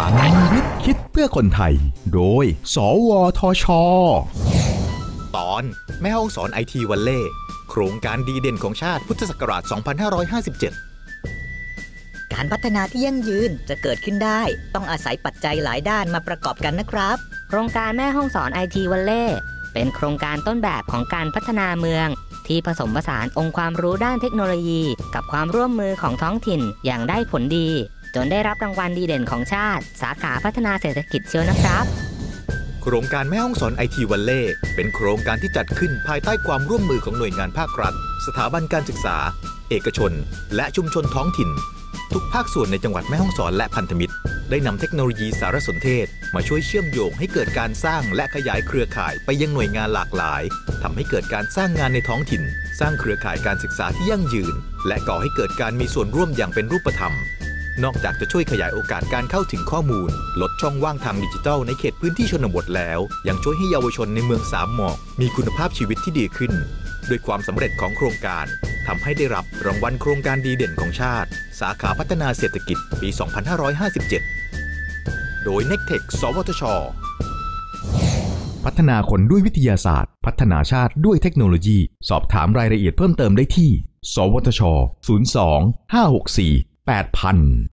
ลังคิดเพื่อคนไทยโดยสวทช.ตอนแม่ห้องสอนไอทีวัลเล่โครงการดีเด่นของชาติพุทธศักราช 2557 การพัฒนาที่ยั่งยืนจะเกิดขึ้นได้ต้องอาศัยปัจจัยหลายด้านมาประกอบกันนะครับโครงการแม่ห้องสอนไอทีวัลเล่เป็นโครงการต้นแบบของการพัฒนาเมืองที่ผสมผสานองค์ความรู้ด้านเทคโนโลยีกับความร่วมมือของท้องถิ่นอย่างได้ผลดีจนได้รับรางวัลดีเด่นของชาติสาขาพัฒนาเศรษฐกิจเชียวนะครับโครงการแม่ห้องสอนไอทีวัลเล่เป็นโครงการที่จัดขึ้นภายใต้ความร่วมมือของหน่วยงานภาครัฐสถาบันการศึกษาเอกชนและชุมชนท้องถิ่นทุกภาคส่วนในจังหวัดแม่ฮ่องสอนและพันธมิตรได้นำเทคโนโลยีสารสนเทศมาช่วยเชื่อมโยงให้เกิดการสร้างและขยายเครือข่ายไปยังหน่วยงานหลากหลายทำให้เกิดการสร้างงานในท้องถิ่นสร้างเครือข่ายการศึกษาที่ยั่งยืนและก่อให้เกิดการมีส่วนร่วมอย่างเป็นรูปธรรมนอกจากจะช่วยขยายโอกาสการเข้าถึงข้อมูลลดช่องว่างทางดิจิทัลในเขตพื้นที่ชนบทแล้วยังช่วยให้เยาวชนในเมืองสามหมอกมีคุณภาพชีวิตที่ดีขึ้นโดยความสำเร็จของโครงการทำให้ได้รับรางวัลโครงการดีเด่นของชาติสาขาพัฒนาเศรษฐกิจปี 2557 โดย NECTECH สวทช.พัฒนาคนด้วยวิทยาศาสตร์พัฒนาชาติด้วยเทคโนโลยีสอบถามรายละเอียดเพิ่มเติมได้ที่สวทช. 02 564 8000